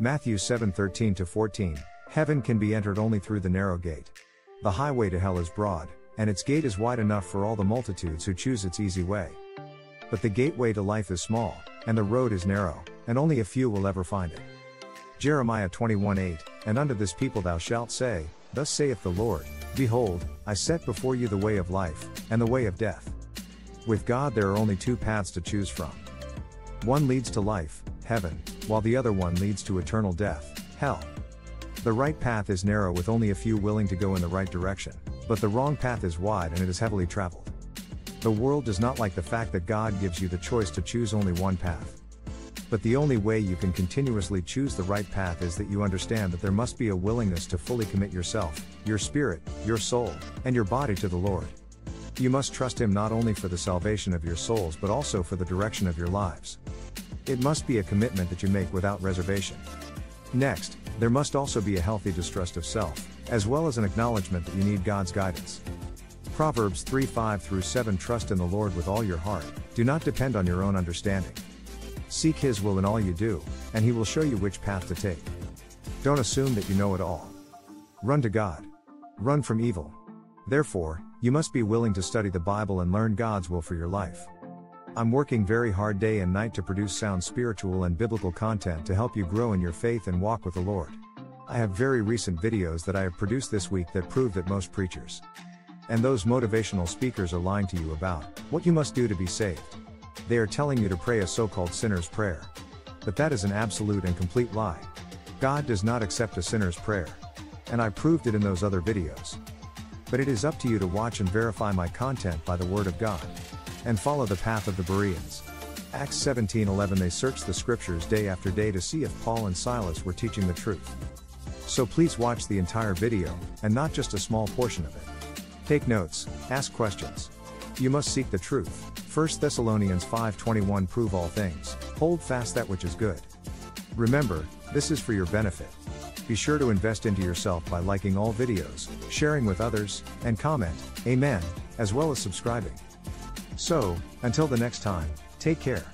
Matthew 7:13-14, Heaven can be entered only through the narrow gate. The highway to hell is broad, and its gate is wide enough for all the multitudes who choose its easy way. But the gateway to life is small, and the road is narrow, and only a few will ever find it. Jeremiah 21:8, And unto this people thou shalt say, Thus saith the Lord, Behold, I set before you the way of life, and the way of death. With God there are only two paths to choose from. One leads to life, heaven, while the other one leads to eternal death, hell. The right path is narrow with only a few willing to go in the right direction, but the wrong path is wide and it is heavily traveled. The world does not like the fact that God gives you the choice to choose only one path. But the only way you can continuously choose the right path is that you understand that there must be a willingness to fully commit yourself, your spirit, your soul, and your body to the Lord. You must trust Him not only for the salvation of your souls but also for the direction of your lives. It must be a commitment that you make without reservation. Next, there must also be a healthy distrust of self, as well as an acknowledgement that you need God's guidance. Proverbs 3:5-7, Trust in the Lord with all your heart, do not depend on your own understanding. Seek His will in all you do, and He will show you which path to take. Don't assume that you know it all. Run to God. Run from evil. Therefore, you must be willing to study the Bible and learn God's will for your life. I'm working very hard day and night to produce sound spiritual and biblical content to help you grow in your faith and walk with the Lord. I have very recent videos that I have produced this week that prove that most preachers and those motivational speakers are lying to you about what you must do to be saved. They are telling you to pray a so-called sinner's prayer. But that is an absolute and complete lie. God does not accept a sinner's prayer. And I proved it in those other videos. But it is up to you to watch and verify my content by the Word of God. And follow the path of the Bereans. Acts 17:11, They searched the scriptures day after day to see if Paul and Silas were teaching the truth. So please watch the entire video, and not just a small portion of it. Take notes, ask questions. You must seek the truth. 1 Thessalonians 5:21, Prove all things, hold fast that which is good. Remember, this is for your benefit. Be sure to invest into yourself by liking all videos, sharing with others, and comment, Amen, as well as subscribing. So, until the next time, take care.